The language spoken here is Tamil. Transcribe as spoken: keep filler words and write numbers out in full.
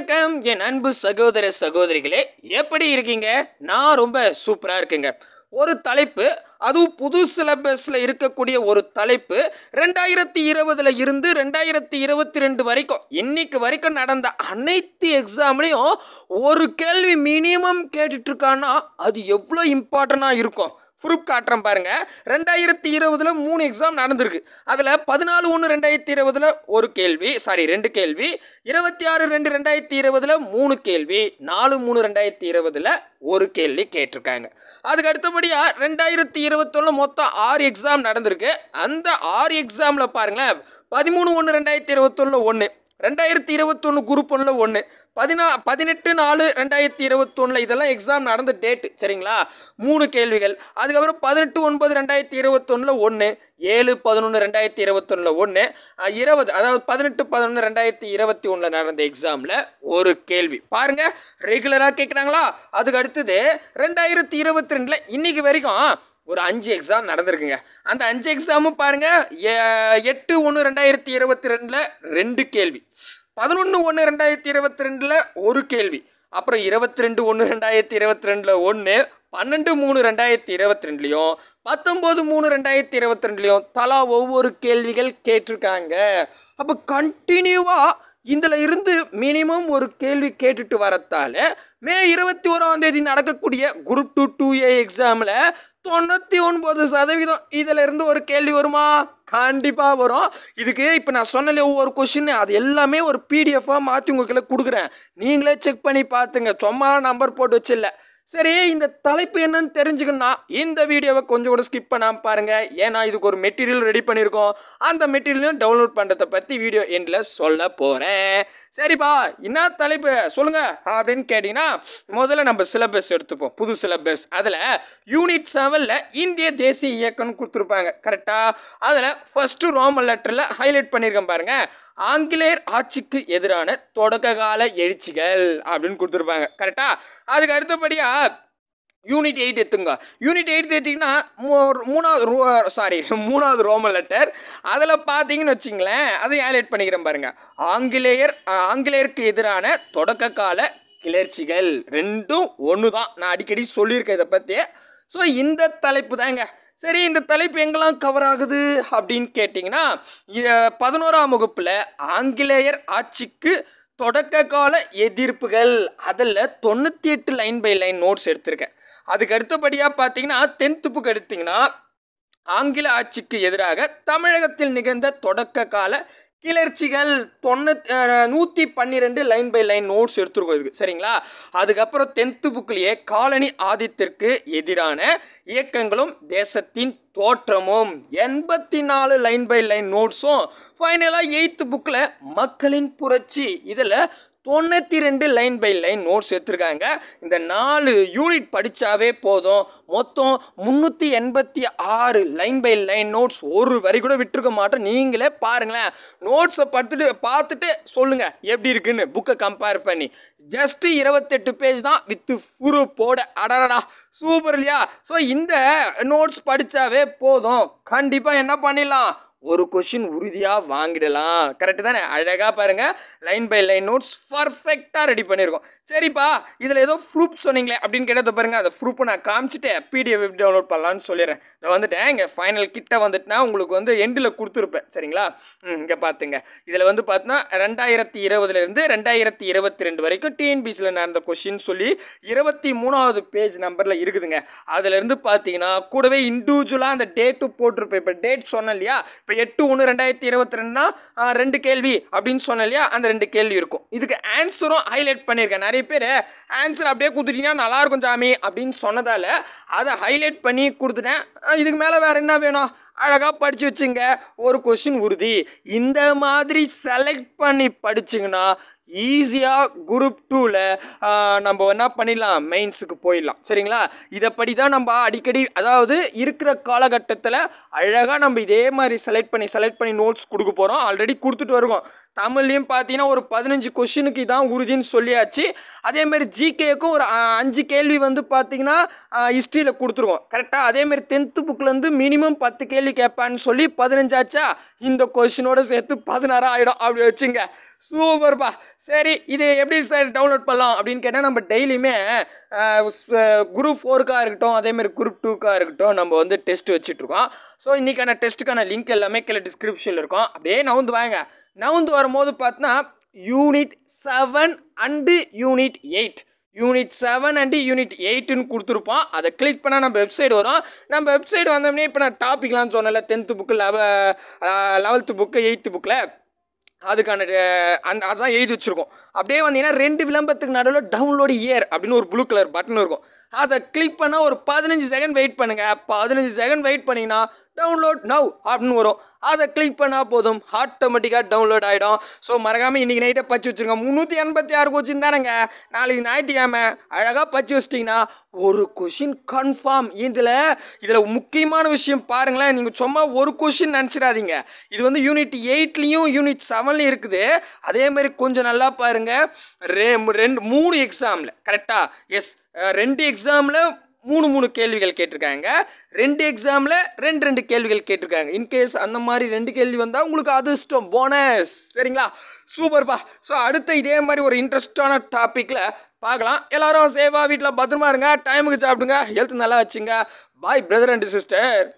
வணக்கம் என் அன்பு சகோதர சகோதரிகளே, எப்படி இருக்கீங்க? நான் ரொம்ப சூப்பராக இருக்கேங்க. ஒரு தலைப்பு, அதுவும் புது சிலபஸில் இருக்கக்கூடிய ஒரு தலைப்பு, ரெண்டாயிரத்தி இருபதுல இருந்து ரெண்டாயிரத்தி இருபத்தி ரெண்டு வரைக்கும் இன்னைக்கு வரைக்கும் நடந்த அனைத்து எக்ஸாம்லையும் ஒரு கேள்வி மினிமம் கேட்டுட்ருக்கான்னா அது எவ்வளோ இம்பார்ட்டண்ட்டாக இருக்கும். ப்ரூஃப் காட்டுறேன் பாருங்கள். ரெண்டாயிரத்தி இருபதில் மூணு எக்ஸாம் நடந்திருக்கு. அதில் பதினாலு ஒன்று ரெண்டாயிரத்தி இருபதில் ஒரு கேள்வி, சாரி ரெண்டு கேள்வி, இருபத்தி ஆறு ரெண்டு ரெண்டாயிரத்தி இருபதில் மூணு கேள்வி, நாலு மூணு ரெண்டாயிரத்தி இருபதில் ஒரு கேள்வி கேட்டிருக்காங்க. அதுக்கு அடுத்தபடியாக ரெண்டாயிரத்தி இருபத்தொன்னு மொத்தம் ஆறு எக்ஸாம் நடந்திருக்கு. அந்த ஆறு எக்ஸாமில் பாருங்களேன், பதிமூணு ஒன்று ரெண்டாயிரத்தி இருபத்தொன்னில் ஒன்று, ரெண்டாயிரத்தி இருபத்தொன்று குரூப் ஒன்றில் ஒன்று, பதினா பதினெட்டு நாலு ரெண்டாயிரத்தி இருபத்தொன்னில் இதெல்லாம் எக்ஸாம் நடந்த டேட்டு, சரிங்களா, மூணு கேள்விகள். அதுக்கப்புறம் பதினெட்டு ஒன்பது ரெண்டாயிரத்தி இருபத்தொன்னில் ஒன்று, ஏழு பதினொன்று ரெண்டாயிரத்தி இருபத்தொன்னில் ஒன்று, இருபது அதாவது பதினெட்டு பதினொன்று ரெண்டாயிரத்தி இருபத்தி ஒன்றில் நடந்த எக்ஸாமில் ஒரு கேள்வி. பாருங்கள், ரெகுலராக கேட்குறாங்களா? அதுக்கு அடுத்தது ரெண்டாயிரத்தி இருபத்தி ரெண்டில் இன்றைக்கி வரைக்கும் ஒரு அஞ்சு எக்ஸாம் நடந்திருக்குங்க. அந்த அஞ்சு எக்ஸாமும் பாருங்கள், எட்டு ஒன்று ரெண்டாயிரத்தி இருபத்தி ரெண்டில் ரெண்டு கேள்வி, பதினொன்று ஒன்று ரெண்டாயிரத்தி இருபத்தி ரெண்டில் ஒரு கேள்வி, அப்புறம் இருபத்தி ரெண்டு ஒன்று ரெண்டாயிரத்தி இருபத்தி ரெண்டில் ஒன்று, பன்னெண்டு மூணு ரெண்டாயிரத்தி இருபத்தி ரெண்டுலையும் பத்தொம்போது மூணு ரெண்டாயிரத்தி இருபத்தி ரெண்டுலையும் தலா ஒவ்வொரு கேள்விகள் கேட்டிருக்காங்க. அப்போ கண்டினியூவாக இதில் இருந்து மினிமம் ஒரு கேள்வி கேட்டுட்டு வரத்தால் மே இருபத்தி ஓராம் தேதி நடக்கக்கூடிய குரூப் டூ டூ ஏ எக்ஸாமில் தொண்ணூற்றி ஒன்பது சதவீதம் இதில் இருந்து ஒரு கேள்வி வருமா? கண்டிப்பாக வரும். இதுக்கு இப்போ நான் சொன்னல ஒவ்வொரு கொஷின், அது எல்லாமே ஒரு பிடிஎஃபாக மாற்றி உங்களுக்குள்ள கொடுக்குறேன். நீங்களே செக் பண்ணி பார்த்துங்க, சும்மா நம்பர் போட்டு வச்சில்ல. சரி, இந்த தலைப்பு என்னன்னு தெரிஞ்சுக்கணும்னா இந்த வீடியோவை கொஞ்சம் கூட ஸ்கிப் பண்ணாமல் பாருங்கள். ஏன்னா இதுக்கு ஒரு மெட்டீரியல் ரெடி பண்ணியிருக்கோம். அந்த மெட்டீரியலையும் டவுன்லோட் பண்ணுறதை பற்றி வீடியோ எண்டில் சொல்ல போகிறேன். சரிப்பா, என்ன தலைப்பு சொல்லுங்கள் அப்படின்னு கேட்டிங்கன்னா, முதல்ல நம்ம சிலபஸ் எடுத்துப்போம். புது சிலபஸ், அதில் யூனிட் செவனில் இந்திய தேசிய இயக்கம்னு கொடுத்துருப்பாங்க, கரெக்டாக? அதில் ஃபஸ்ட்டு ரோமன் லெட்டரில் ஹைலைட் பண்ணியிருக்கேன் பாருங்கள், ஆங்கிலேயர் ஆட்சிக்கு எதிரான தொடக்ககால எழுச்சிகள் அப்படின்னு கொடுத்துருப்பாங்க, கரெக்டா? அதுக்கு அடுத்தபடியா யூனிட் எயிட் எடுத்துங்க. யூனிட் எயிட் எடுத்திங்கன்னா மூணாவது ரோ சாரி மூணாவது ரோமன் லெட்டர், அதில் பார்த்தீங்கன்னு வச்சிங்களேன், அதை ஹைலைட் பண்ணிக்கிறேன் பாருங்கள், ஆங்கிலேயர் ஆங்கிலேயருக்கு எதிரான தொடக்ககால கிளர்ச்சிகள். ரெண்டும் ஒன்று தான், நான் அடிக்கடி சொல்லியிருக்கேன் இதை பற்றி. ஸோ இந்த தலைப்பு தாங்க. சரி, இந்த தலைப்பு எங்கெல்லாம் கவர் ஆகுது அப்படின்னு கேட்டிங்கன்னா, பதினோராம் வகுப்பில் ஆங்கிலேயர் ஆட்சிக்கு தொடக்க கால எதிர்ப்புகள், அதில் தொண்ணூற்றி எட்டு லைன் பை லைன் நோட்ஸ் எடுத்திருக்கேன். அதுக்கு அடுத்தபடியாக பார்த்தீங்கன்னா டென்த் புக் எடுத்திங்கன்னா, ஆங்கில ஆட்சிக்கு எதிராக தமிழகத்தில் நிகழ்ந்த தொடக்க கால கிளர்ச்சிகள் தொண்ணூத்தி நூற்றி பன்னிரெண்டு லைன் பை லைன் நோட்ஸ் எடுத்துருக்கோம் இதுக்கு, சரிங்களா? அதுக்கப்புறம் டென்த்து புக்லேயே காலனி ஆதித்திற்கு எதிரான இயக்கங்களும் தேசத்தின் தோற்றமும் எண்பத்தி நாலு லைன் பை லைன் நோட்ஸும், ஃபைனலாக எயித்து புக்கில் மக்களின் புரட்சி, இதில் தொண்ணூற்றி ரெண்டு லைன் பை லைன் நோட்ஸ் எடுத்துருக்காங்க. இந்த நாலு யூனிட் படித்தாவே போதும், மொத்தம் முந்நூற்றி எண்பத்தி ஆறு லைன் பை லைன் நோட்ஸ், ஒரு வரி கூட விட்டுருக்க மாட்டோம். நீங்களே பாருங்களேன், நோட்ஸை பார்த்துட்டு பார்த்துட்டு சொல்லுங்கள் எப்படி இருக்குன்னு, புக்கை கம்பேர் பண்ணி. ஜஸ்ட்டு இருபத்தெட்டு பேஜ் தான் வித்து ஃபுரு போட. அடடா, சூப்பர் இல்லையா? ஸோ இந்த நோட்ஸ் படித்தாவே போதும், கண்டிப்பாக என்ன பண்ணிடலாம், ஒரு கொஷின் உறுதியாக வாங்கிடலாம், கரெக்டு தானே? அழகாக பாருங்கள், லைன் பை லைன் நோட்ஸ் பர்ஃபெக்டாக ரெடி பண்ணியிருக்கோம். சரிப்பா, இதில் ஏதோ ப்ரூஃப் சொன்னீங்களே அப்படின்னு கேட்டதை பாருங்கள், அந்த ப்ரூஃபை நான் காமிச்சிட்டு பிடிஎஃப் டவுன்லோட் பண்ணலான்னு சொல்லிடுறேன். இதை வந்துட்டேன், இங்கே ஃபைனல் கிட்ட வந்துட்டுனா உங்களுக்கு வந்து எண்டில் கொடுத்துருப்பேன், சரிங்களா? இங்கே பார்த்துங்க, இதில் வந்து பார்த்தோன்னா ரெண்டாயிரத்தி இருபதுலேருந்து ரெண்டாயிரத்தி இருபத்தி ரெண்டு வரைக்கும் டிஎன்பிசியில் நடந்த கொஷின் சொல்லி இருபத்தி மூணாவது பேஜ் நம்பரில் இருக்குதுங்க. அதுலேருந்து பார்த்தீங்கன்னா கூடவே இண்டிவிஜுவலாக அந்த டேட்டு போட்டிருப்பேன். இப்போ டேட் சொன்னேன் இல்லையா, இப்போ எட்டு ஒன்று ரெண்டாயிரத்தி இருபத்தி ரெண்டுனா ரெண்டு கேள்வி அப்படின்னு சொன்ன இல்லையா, அந்த ரெண்டு கேள்வி இருக்கும். இதுக்கு ஆன்சரும் ஹைலைட் பண்ணியிருக்கேன். நிறைய பேர் ஆன்சர் அப்படியே கொடுத்துட்டிங்கன்னா நல்லாயிருக்கும் சாமி அப்படின்னு சொன்னதால் அதை ஹைலைட் பண்ணி கொடுத்துட்டேன். இதுக்கு மேலே வேறு என்ன வேணும், அழகாக படித்து வச்சுங்க, ஒரு கொஷின் உறுதி. இந்த மாதிரி செலக்ட் பண்ணி படிச்சிங்கன்னா ஈஸியாக குரூப் டூவில் நம்ம என்ன பண்ணிடலாம், மெயின்ஸுக்கு போயிடலாம், சரிங்களா? இதைப்படி தான் நம்ம அடிக்கடி, அதாவது இருக்கிற காலகட்டத்தில் அழகாக நம்ம இதே மாதிரி செலக்ட் பண்ணி செலக்ட் பண்ணி நோட்ஸ் கொடுக்க போகிறோம். ஆல்ரெடி கொடுத்துட்டு வருவோம். தமிழ்லையும் பார்த்தீங்கன்னா ஒரு பதினஞ்சு கொஷினுக்கு இதான் உறுதின்னு சொல்லியாச்சு. அதேமாரி ஜிகேக்கும் ஒரு அஞ்சு கேள்வி வந்து பார்த்தீங்கன்னா ஹிஸ்ட்ரியில் கொடுத்துருக்கோம், கரெக்டாக? அதேமாரி டென்த்து புக்லேருந்து மினிமம் பத்து கேள்வி கேட்பான்னு சொல்லி பதினஞ்சாச்சா, இந்த கொஷினோடு சேர்த்து பதினாறு ஆகிடும் அப்படி வச்சுங்க. Super pa. Seri, ide eppadi sir download pannalam appdin ketta nam daily me group four ka irukkom adhe mari group two ka irukkom nam vende test vechitirukkom. So innikana test kana link ellame killa description la irukum. Appdiye naundu vaanga. Naundu varumbodhu pathna unit seven and unit eight. unit seven and unit eight nu kuduthirupom adha click panna nam website varum nam website vandamne ipo na topic la sonnala tenth book eleventh book eighth book la adukana adha eedhi vechirukom apdiye vandina rendu vilambathukku nadula download here appdinu or blue color button irukum adha click panna or fifteen second wait pannunga fifteen second wait pannina download now appdinu varum அதை click பண்ணா போதும் ஆட்டோமேட்டிக்கா டவுன்லோட் ஆயிடும். சோ மறக்காம இன்னைக்கு நைட்டே பச்சி வச்சிருங்க. முந்நூற்று எண்பத்தி ஆறு क्वेश्चन தானங்க. நாளைக்கு ஞாயிற்றுக்கிழமை அழகா பச்சி வச்சிட்டீங்கனா ஒரு क्वेश्चन கன்ஃபார்ம். இதுல இதுல முக்கியமான விஷயம் பாருங்களா நீங்க சும்மா ஒரு क्वेश्चन நினைச்சிராதீங்க. இது வந்து unit eight லயும் unit seven லயும் இருக்குது. அதே மாதிரி கொஞ்சம் நல்லா பாருங்க. ரெண்டு மூணு எக்ஸாம்ல கரெக்ட்டா? எஸ் ரெண்டு எக்ஸாம்ல மூணு மூணு கேள்விகள் கேட்டிருக்காங்க ரெண்டு எக்ஸாம்ல ரெண்டு ரெண்டு கேள்விகள் கேட்டிருக்காங்க இன் கேஸ் அந்த மாதிரி ரெண்டு கேள்வி வந்தா உங்களுக்கு அதிர்ஷ்டம் போனஸ் சரிங்களா சூப்பர் பா சோ அடுத்து இதே மாதிரி ஒரு இன்ட்ரஸ்டான டாபிக்ல பார்க்கலாம் எல்லாரும் சேவா வீட்ல பத்திரமா இருங்க டைமுக்கு சாப்பிடுங்க ஹெல்த் நல்லா வச்சுங்க பை பிரதர் அண்ட் சிஸ்டர்